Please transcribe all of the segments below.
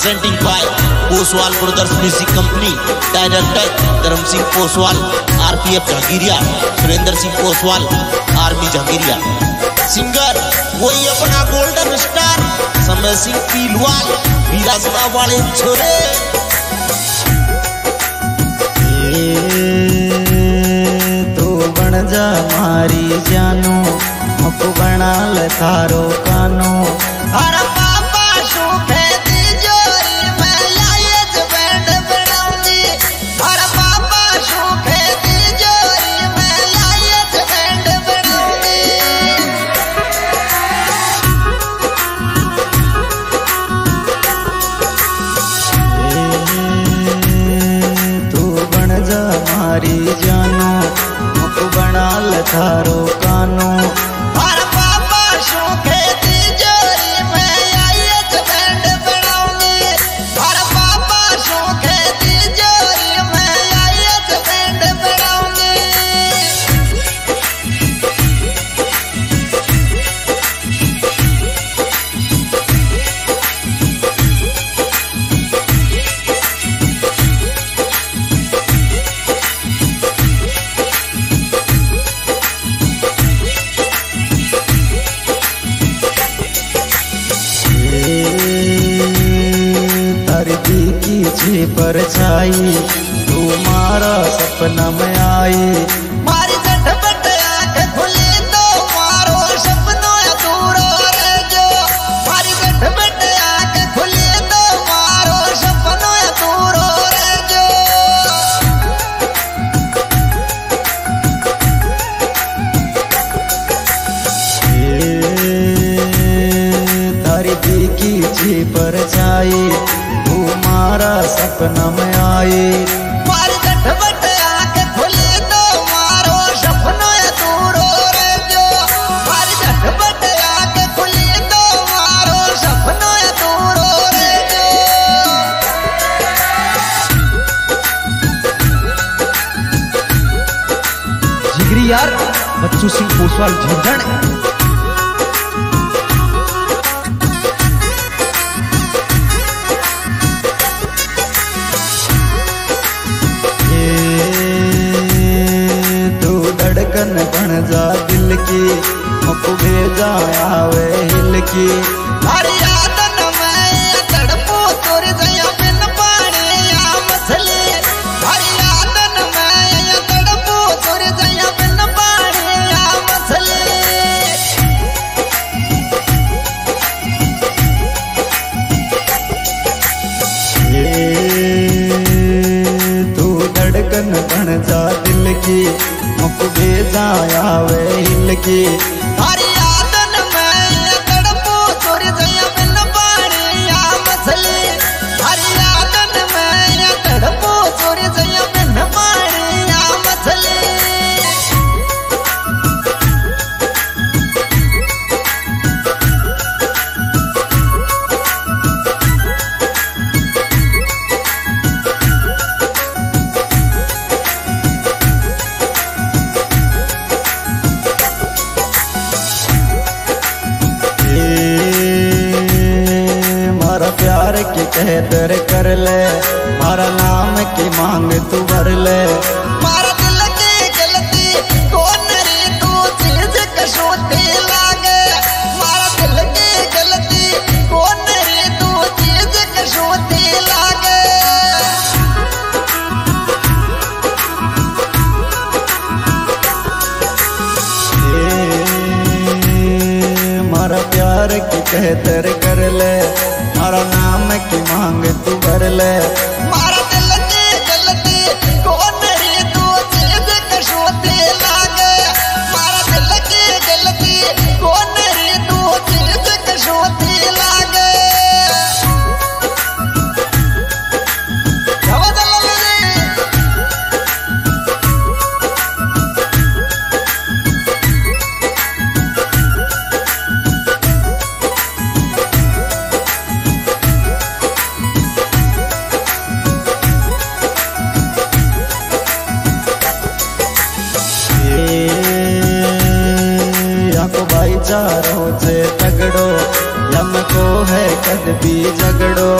presenting by Poswal Brothers Music Company, director Dharam Singh Poswal, RPF Jhagiria, Surendra Singh Poswal, Army Jhagiria, singer वही अपना golden star समय सिंह पीलवाल विरासना वाले छोरे। तू बन जा मारी जानो मुख बना ले थारो कानो थारो कानो हर पापा शोखे दी जोरी मैं आये बैंड बनाऊंगी हर पापा शोखे दी जोरी मैं आये बैंड बनाऊंगी। जी परछाई तुम्हारा सपना में आई मारी झटपट आँख खुली तो मारो सपनों अधूरा रह जो मारी झटपट आँख खुली तो मारो सपनों अधूरा रह जो। तारी की जी परछाई तुम्हारा सपना में आए मारी झटपट आँख खुली तो मारो सपनों अधूरा रह जो मारी झटपट आँख खुली तो मारो सपनों अधूरा रह जो। जिगरी यार बच्चू सिंह पोसवाल झंझण बन जा दिल की मुख भेजा आवे हिल की हरी आदन में तड़पो तुर जया बिन पानी या मसले हरी आदन में तड़पो तुर जया बिन पानी या मसले। तू धड़कन बन जा दिल की मुख भेजा आवे हिल की हरी आदन में तड़पो तुर जया बिन पानी या मसले हरी आदन में तड़पो तुर जया बिन पानी या मसले। कहतर कर ले मारा नाम की मांग तू भर ले मारा दिल की गलती कौन रे तू चीज कसौटी लागे मारा दिल की गलती कौन रे तू चीज कसौटी लागे। मारा प्यार की कहतर कर ले मारा नाम की मांग तू भर ले मारा दिल की गलती कौन रे तू चीज कसौटी लागे मारा दिल की गलती कौन रे तू चीज कसौटी लागे। भाईचारो से तगड़ो लमको है कद भी झगड़ो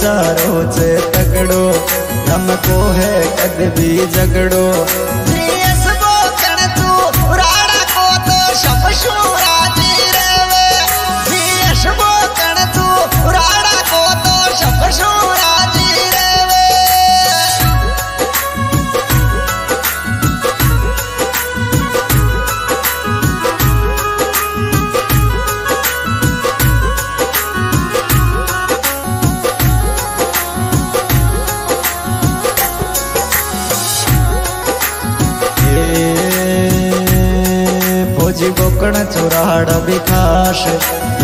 चारों से तगड़ो हमको है कद भी झगड़ो गोकर्ण चुराड़ विकास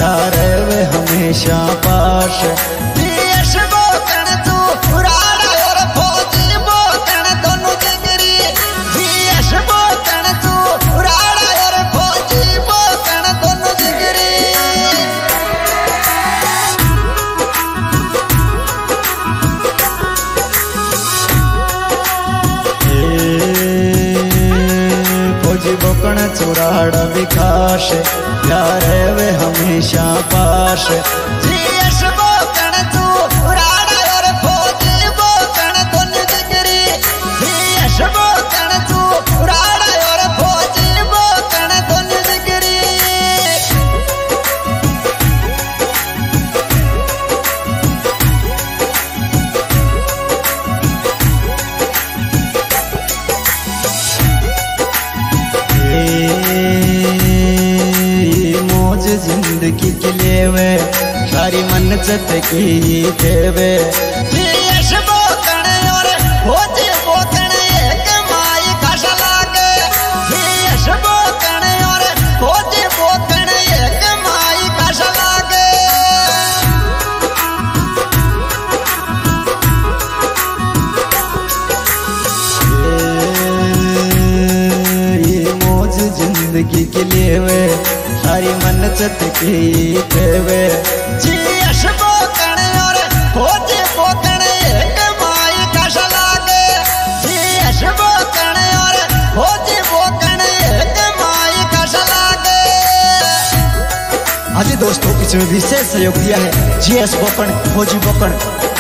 यार वे हमेशा पास चुराड़ विकास यार वे हमेशा पास जिंदगी के लिए वे सारी मन्नत की देवे जिंदगी के लिए वे सारी मन्नत की देवे जी अशबो कणे और होते पोतणे एक माई कश लागे जी अशबो कणे और होते पोतणे एक माई कश लागे। आज दोस्तों इसमें विशेष सहयोग दिया है जी एस बोकण फौजी बोकण।